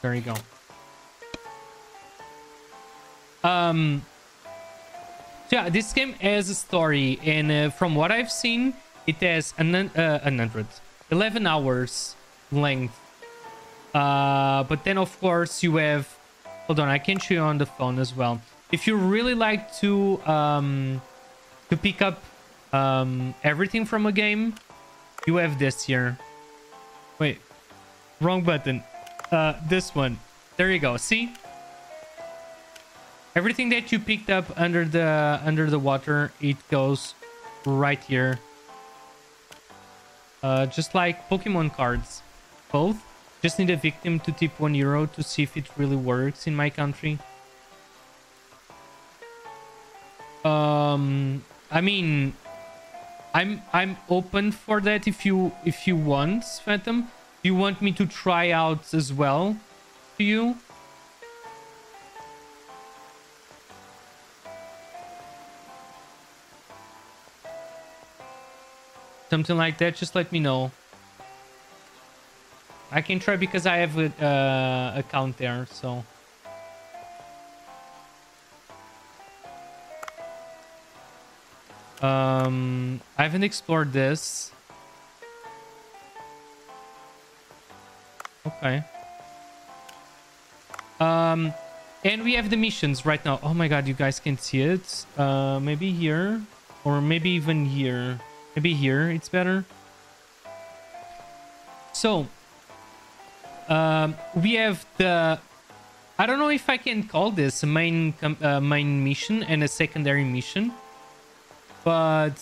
There you go. So yeah, this game has a story, and from what I've seen, it has 11 hours length. But then of course you have, hold on, I can show you on the phone as well. If you really like to pick up everything from a game, you have this here. Wait, wrong button. This one. There you go. See? Everything that you picked up under the water, it goes right here. Just like Pokemon cards. Both. Just need a victim to tip €1 to see if it really works in my country. I mean, I'm open for that if you want, Phantom. Do you want me to try out as well? Do you? Something like that. Just let me know. I can try because I have an account there, so. I haven't explored this. Okay. And we have the missions right now. Oh my god, you guys can see it. Maybe here. Or maybe even here. Maybe here, it's better. So. We have the... I don't know if I can call this a main mission and a secondary mission. But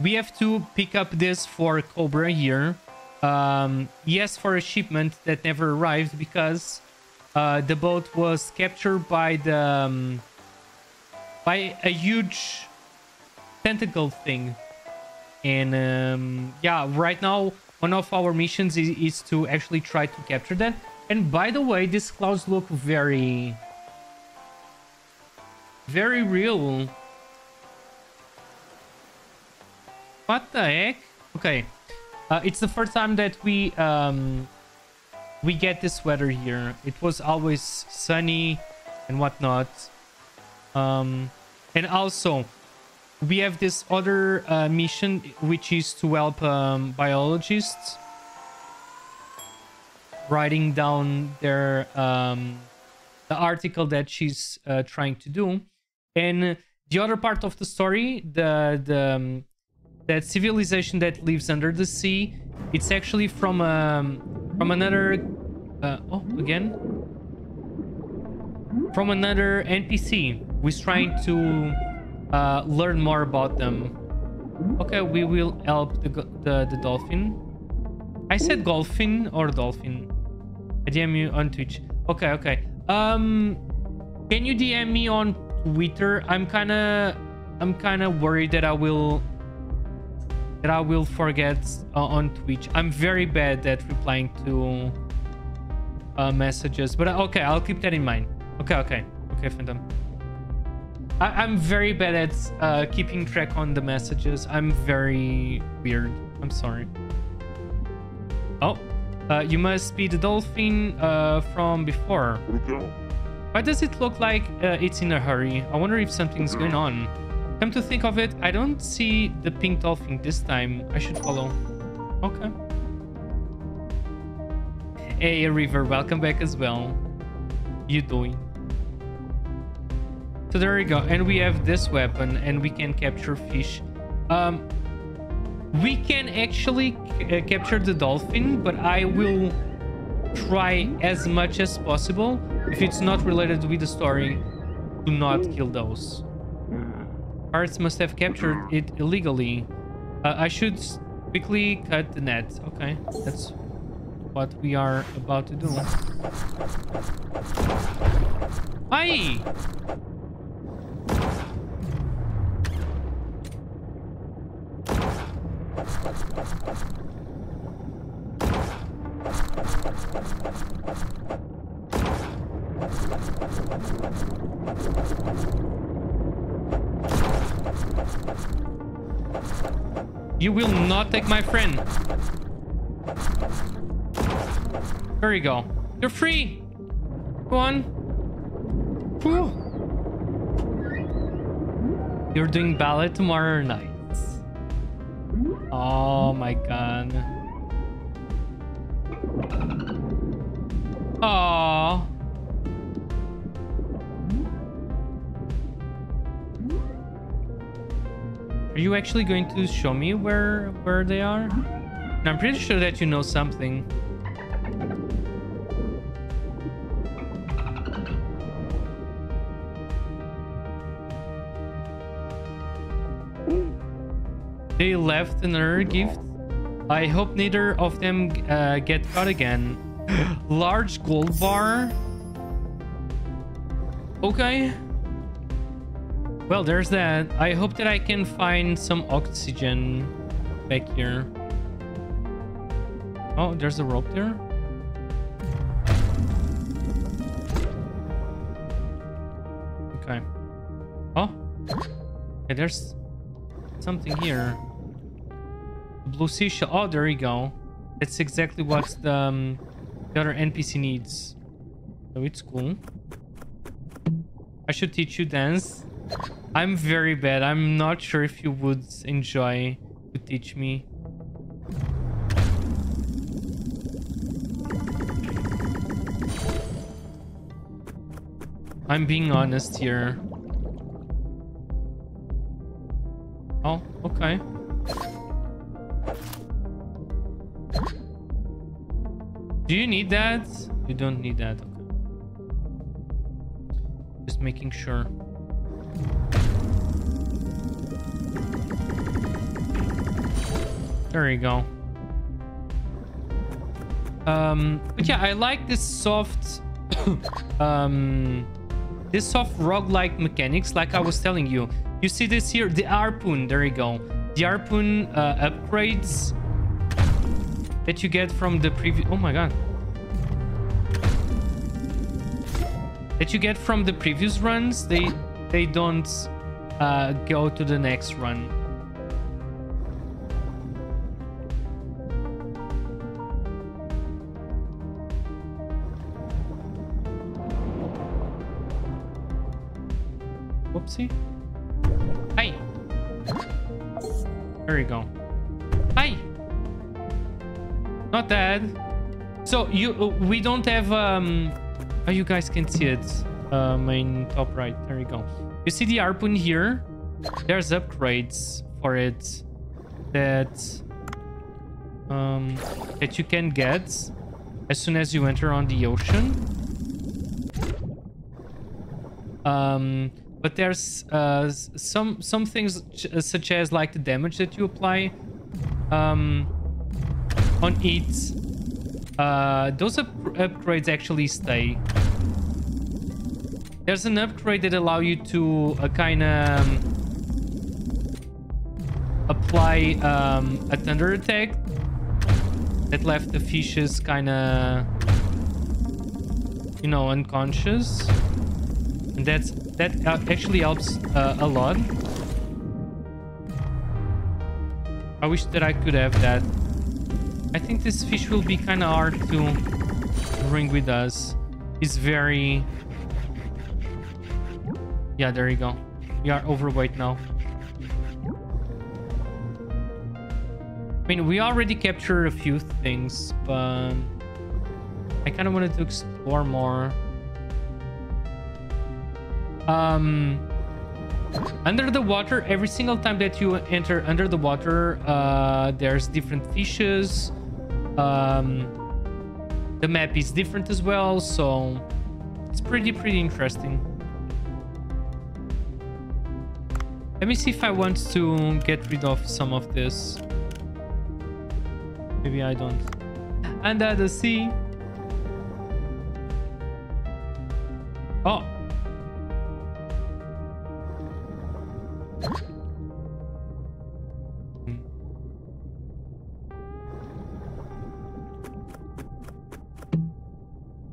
we have to pick up this for Cobra here. Yes, for a shipment that never arrived because the boat was captured by the... by a huge tentacle thing. And yeah, right now... one of our missions is to actually try to capture that. And by the way, these clouds look very... very real. What the heck? Okay. It's the first time that we get this weather here. It was always sunny and whatnot. And also... we have this other mission, which is to help biologists writing down their the article that she's trying to do. And the other part of the story, that civilization that lives under the sea, it's actually from another from another NPC who's trying to learn more about them. Okay, we will help the dolphin. I said golfin or dolphin. I DM you on Twitch. Okay. Can you DM me on Twitter? I'm kind of worried that I will forget on Twitch. I'm very bad at replying to messages, but okay, I'll keep that in mind. Okay, Phantom. I'm very bad at keeping track on the messages. I'm very weird. I'm sorry. Oh, you must be the dolphin from before. Why does it look like it's in a hurry? I wonder if something's going on. Come to think of it, I don't see the pink dolphin this time. I should follow. Okay. Hey, River, welcome back as well. You doing? So there we go, and we have this weapon, and we can capture fish. We can actually capture the dolphin, but I will try as much as possible. If it's not related with the story, do not kill those. Pirates must have captured it illegally. I should quickly cut the net. Okay, that's what we are about to do. Hi! You will not take my friend. There you go. You're free. Go on. Whew. You're doing ballet tomorrow night. Oh my god. Oh. Are you actually going to show me where they are? And I'm pretty sure that you know something. They left another gift. I hope neither of them get caught again. Large gold bar. Okay. Well, there's that. I hope that I can find some oxygen back here. Oh, there's a rope there. Okay. Oh. Okay, there's something here. Blue seashell. Oh, there you go. That's exactly what the other NPC needs. So it's cool. I should teach you dance. I'm very bad. I'm not sure if you would enjoy to teach me. I'm being honest here. Oh, okay. Do you need that? You don't need that. Okay. Just making sure. There you go. But yeah, I like this soft this soft roguelike mechanics, like I was telling you. You see this here, the harpoon. There you go. The harpoon upgrades that you get from the previous. Oh my god. That you get from the previous runs. They don't go to the next run. Whoopsie. Hi. There you go. Hi. Not that. So we don't have oh, you guys can see it. Main top right. There you go. You see the harpoon here? There's upgrades for it that you can get as soon as you enter on the ocean. But there's some things such as like the damage that you apply on it. Those upgrades actually stay. There's an upgrade that allows you to kind of apply a thunder attack that left the fishes kind of, you know, unconscious, and that actually helps a lot. I wish that I could have that. I think this fish will be kind of hard to bring with us. It's very... Yeah, there you go. You are overweight now. I mean, we already captured a few things, but I kind of wanted to explore more. Under the water, every single time that you enter under the water, there's different fishes. The map is different as well, so it's pretty interesting. Let me see if I want to get rid of some of this. Maybe I don't. Under the sea. Oh.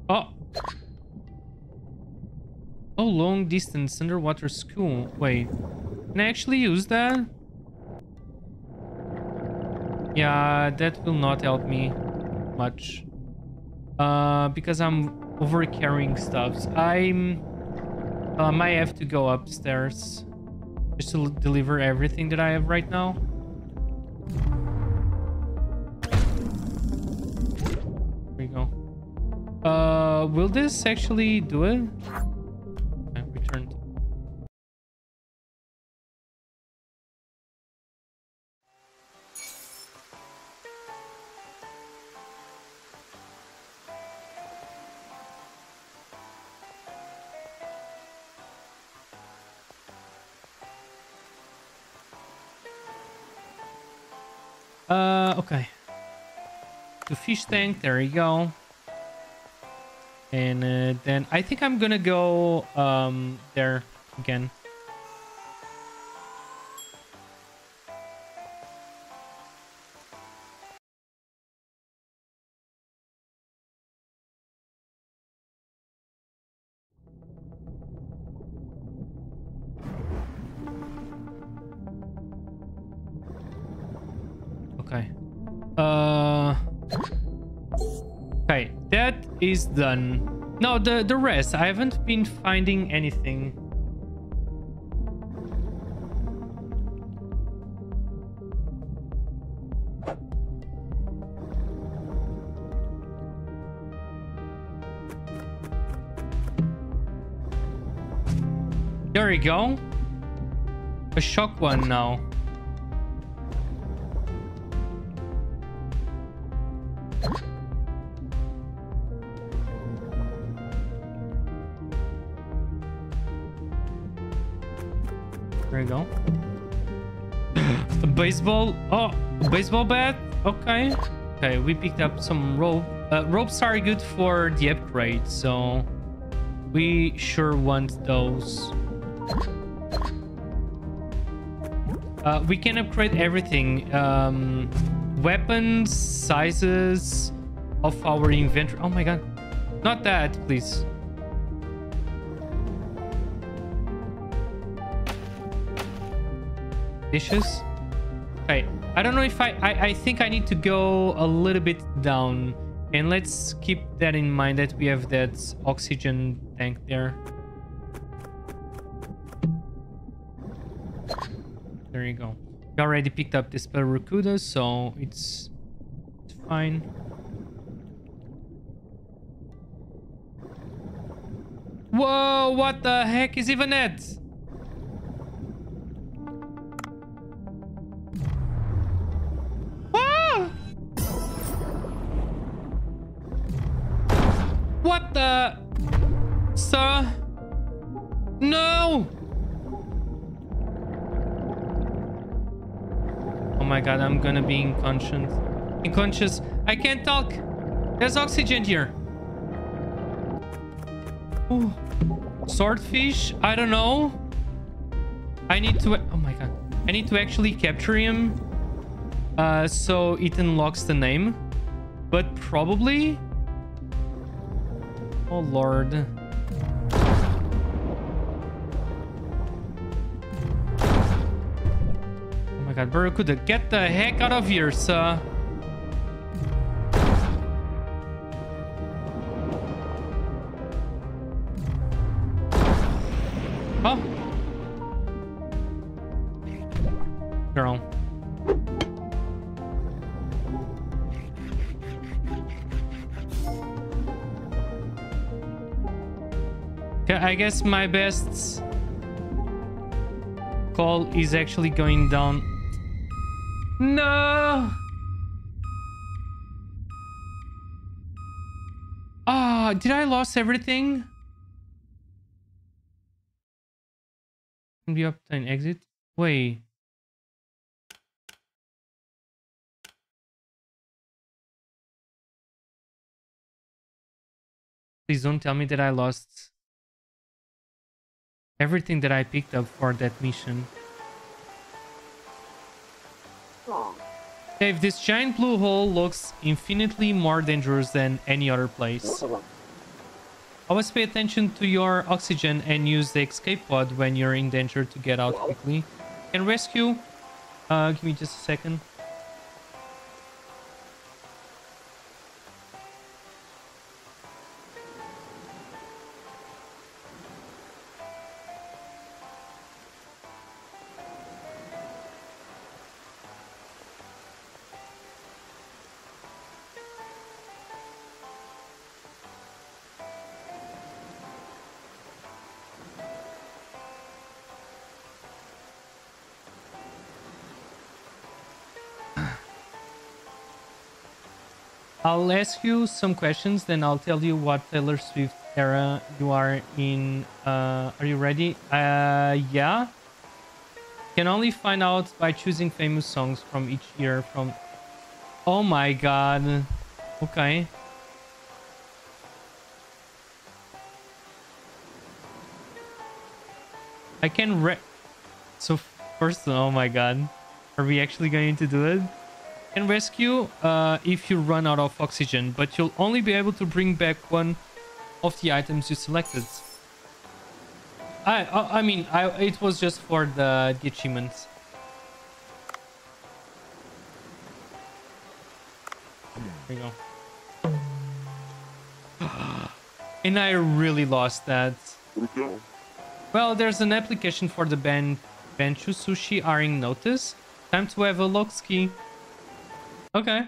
Oh. Oh, long distance underwater school. Wait. Can I actually use that? Yeah, that will not help me much. because I'm over carrying stuffs. I have to go upstairs just to deliver everything that I have right now. There we go. Will this actually do it? I returned. Okay. The fish tank, there you go. And then I think I'm gonna go there again. Okay. Okay, that is done. No, the rest. I haven't been finding anything. There we go. A shock one now. Go. A baseball. Oh, a baseball bat. Okay. Okay, we picked up some rope. Ropes are good for the upgrade, so we sure want those. We can upgrade everything. Weapons, sizes of our inventory. Oh my god. Not that, please. Dishes. Okay, I don't know if I think I need to go a little bit down, and let's keep that in mind that we have that oxygen tank there. There you go. We already picked up this barracuda, so it's fine. Whoa, what the heck is even that? What the... Sir? No! Oh my god, I'm gonna be unconscious. Unconscious. I can't talk. There's oxygen here. Ooh. Swordfish? I don't know. I need to... Oh my god. I need to actually capture him. So it unlocks the name. But probably... Oh lord. Oh my god, barracuda, get the heck out of here, sir. Oh. Girl. I guess my best call is actually going down. No! Ah, did I lose everything? Can we obtain exit? Wait. Please don't tell me that I lost everything that I picked up for that mission. Dave, this giant blue hole looks infinitely more dangerous than any other place. Always pay attention to your oxygen and use the escape pod when you're in danger to get out quickly. Can rescue? Give me just a second. I'll ask you some questions, then I'll tell you what Taylor Swift era you are in. Are you ready? Yeah. Can only find out by choosing famous songs from each year from... Oh my god. Okay. I can so first, oh my god. Are we actually going to do it? Can rescue if you run out of oxygen, but you'll only be able to bring back one of the items you selected. I mean, it was just for the achievements. There you go. And I really lost that. Well, there's an application for the Bancho Sushi airing notice. Time to have a lock ski. Okay.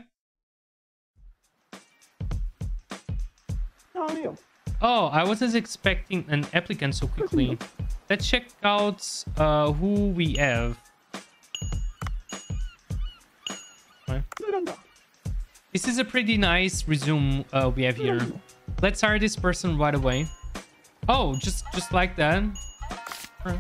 How are you? Oh, I wasn't expecting an applicant so quickly. Let's check out who we have. Okay. This is a pretty nice resume we have here. Let's hire this person right away. Oh, just like that. Right.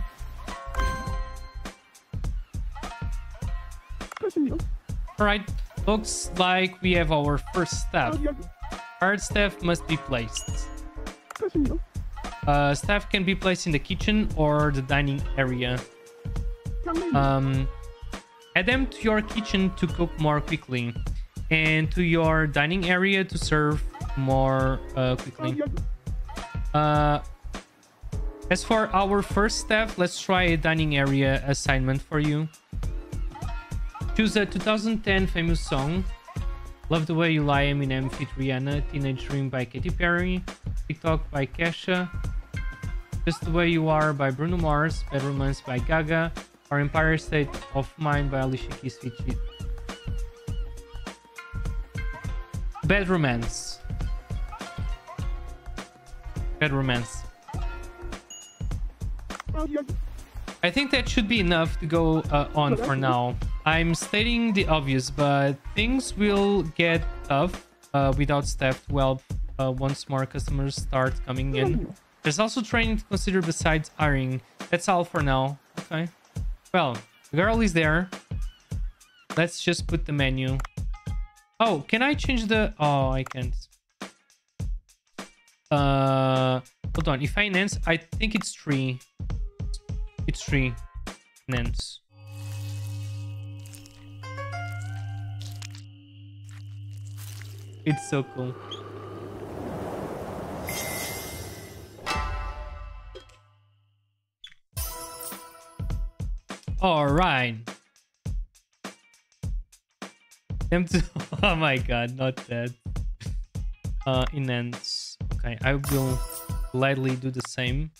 All right. Looks like we have our first staff. Hard staff must be placed. Staff can be placed in the kitchen or the dining area. Add them to your kitchen to cook more quickly, and to your dining area to serve more quickly. As for our first staff, let's try a dining area assignment for you. Choose a 2010 famous song. Love the Way You Lie, Eminem feat. Rihanna. Teenage Dream by Katy Perry. TikTok by Kesha. Just the Way You Are by Bruno Mars. Bad Romance by Gaga. Our Empire State of Mind by Alicia Keys feat. Bad Romance. Bad Romance. I think that should be enough to go on for now. I'm stating the obvious, but things will get tough without staff to help once more customers start coming in. There's also training to consider besides hiring. That's all for now. Okay. Well, the girl is there. Let's just put the menu. Oh, can I change the... Oh, I can't. Hold on. If I enhance, I think it's 3. It's 3. Enhance. It's so cool. All right. Oh my god, not that. Enhance. Okay, I will gladly do the same.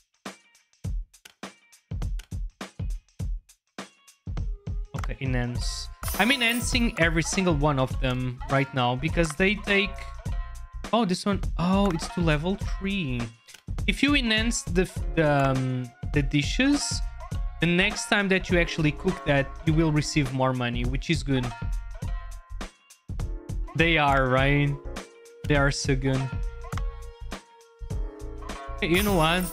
Okay, enhance. I'm enhancing every single one of them right now because they take... Oh, this one. Oh, it's to level 3. If you enhance the dishes, the next time that you actually cook that, you will receive more money, which is good. They are, right? They are so good. Hey, you know what?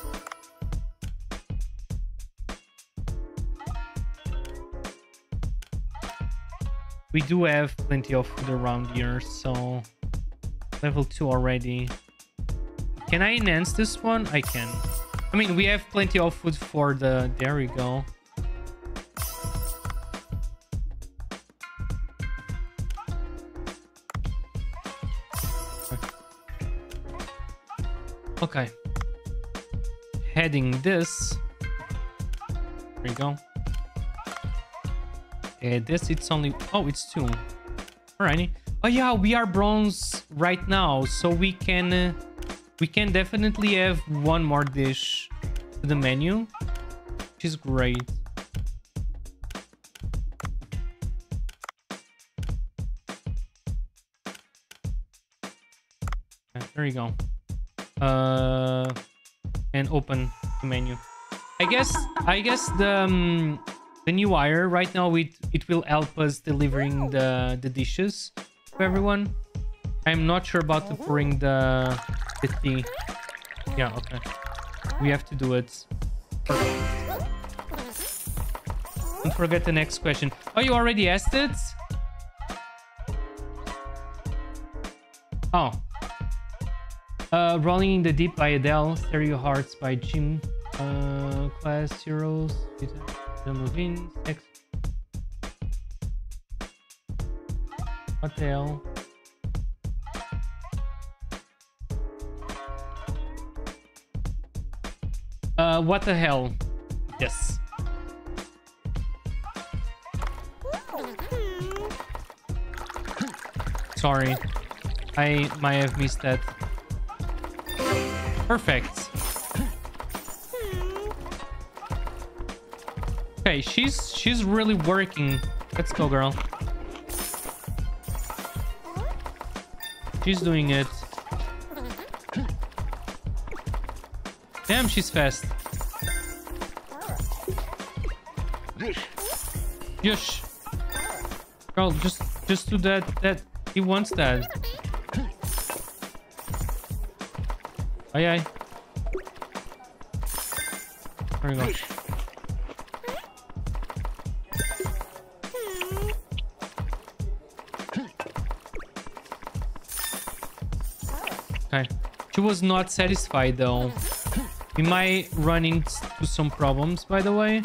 We do have plenty of food around here, so level 2 already. Can I enhance this one? I can. I mean, we have plenty of food for the... There we go. Okay. Heading this. There we go. This it's only... Oh, it's 2. Alrighty. Oh yeah, we are bronze right now, so we can definitely have one more dish to the menu, which is great. Okay, there you go. And open the menu. I guess the new wire right now, it will help us delivering the dishes to everyone. I'm not sure about the pouring the tea. Yeah, okay. We have to do it. Perfect. Don't forget the next question. Oh, you already asked it? Oh. Rolling in the Deep by Adele. Stereo Hearts by Jim. Class Heroes. Move in. Next. What the hell? What the hell? Yes. Sorry. I might have missed that. Perfect. Okay, she's really working. Let's go, girl. She's doing it. Damn, she's fast. Yush. Girl, just do that. He wants that. Aye, aye. There we go. Okay. She was not satisfied though. We might run into some problems, by the way.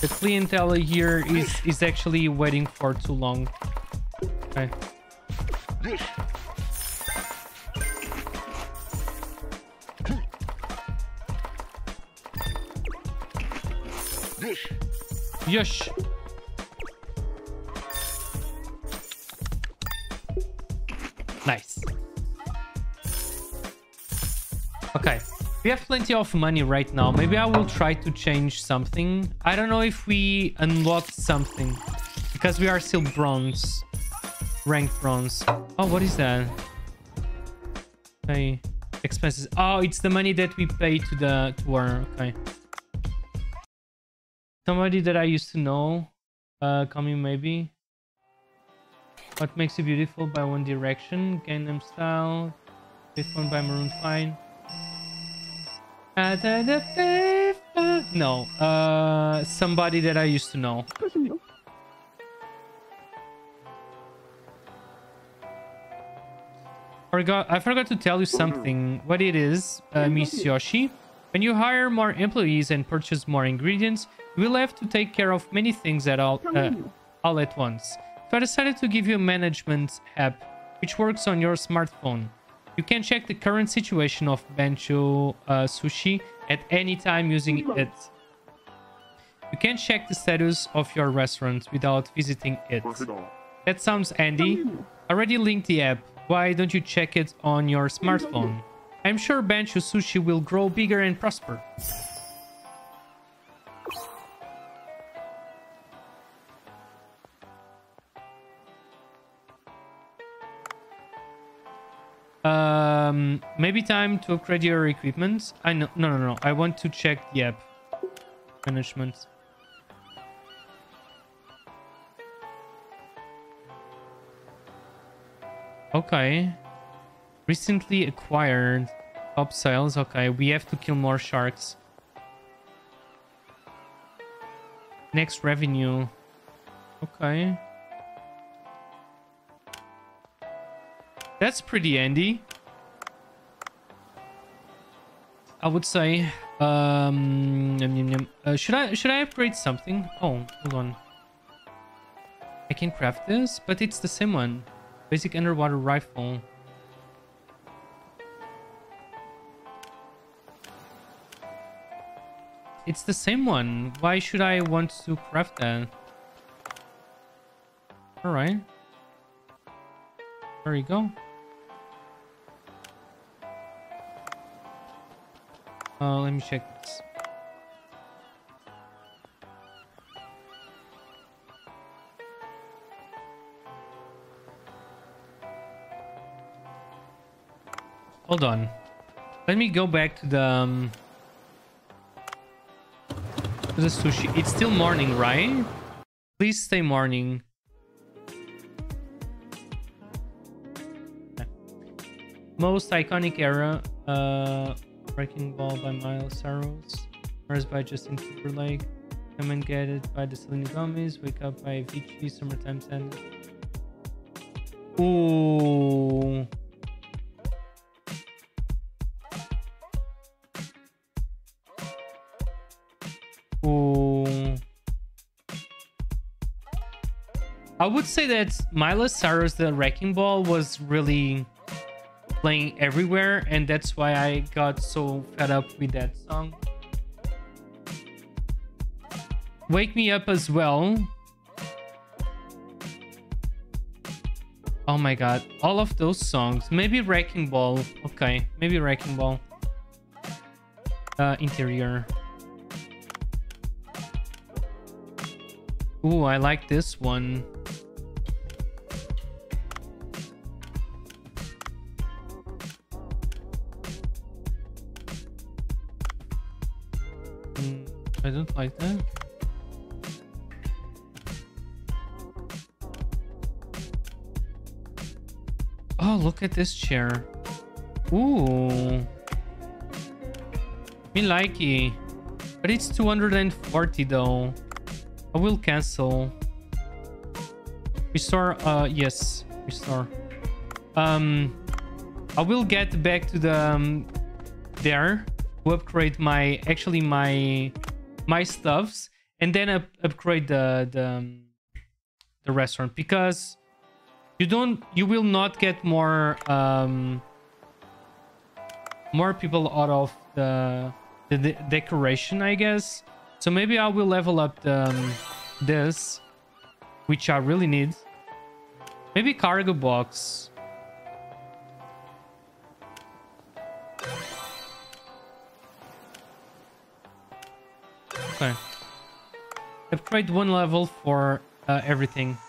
The clientele here is actually waiting for too long. Okay. Yush. Nice. Okay, we have plenty of money right now. Maybe I will try to change something. I don't know if we unlocked something because we are still bronze, ranked bronze. Oh, what is that? Okay, expenses. Oh, it's the money that we pay to the tour. Okay. Somebody that I used to know, coming maybe. What Makes You Beautiful by One Direction, Gangnam Style, this one by Maroon 5. No, somebody that I used to know. I forgot to tell you something. What it is, Miss Yoshi. When you hire more employees and purchase more ingredients, we'll have to take care of many things all at once. So I decided to give you a management app, which works on your smartphone. You can check the current situation of Bancho Sushi at any time using it. You can check the status of your restaurant without visiting it. That sounds handy. I already linked the app. Why don't you check it on your smartphone? I'm sure Bancho Sushi will grow bigger and prosper. Maybe time to upgrade your equipment. I know, no. I want to check the app management. Okay. Recently acquired top sales. Okay, we have to kill more sharks. Next revenue. Okay. That's pretty handy, I would say. Should I upgrade something? Oh, hold on. I can craft this, but it's the same one. Basic underwater rifle. It's the same one. Why should I want to craft that? All right. There you go. Let me check this. Hold on. Let me go back to the sushi. It's still morning, right? Please stay morning. Most iconic era, Wrecking Ball by Miley Cyrus, Mars by Justin Timberlake, Come and Get It by the Selena Gomez, Wake Up by Avicii, Summertime Sadness. Ooh. Ooh. I would say that Miley Cyrus, the Wrecking Ball, was really playing everywhere, and that's why I got so fed up with that song. Wake Me Up as well. Oh my god, all of those songs. Maybe Wrecking Ball. Okay, maybe Wrecking Ball. Interior. Ooh, I like this one. I don't like that. Oh, look at this chair. Ooh. Me likey. But it's 240 though. I will cancel. Restore, yes, restore. I will get back to the there to upgrade my my stuffs, and then upgrade the restaurant, because you will not get more people out of the decoration, I guess. So maybe I will level up the this, which I really need. Maybe cargo box. Okay. I've tried one level for everything.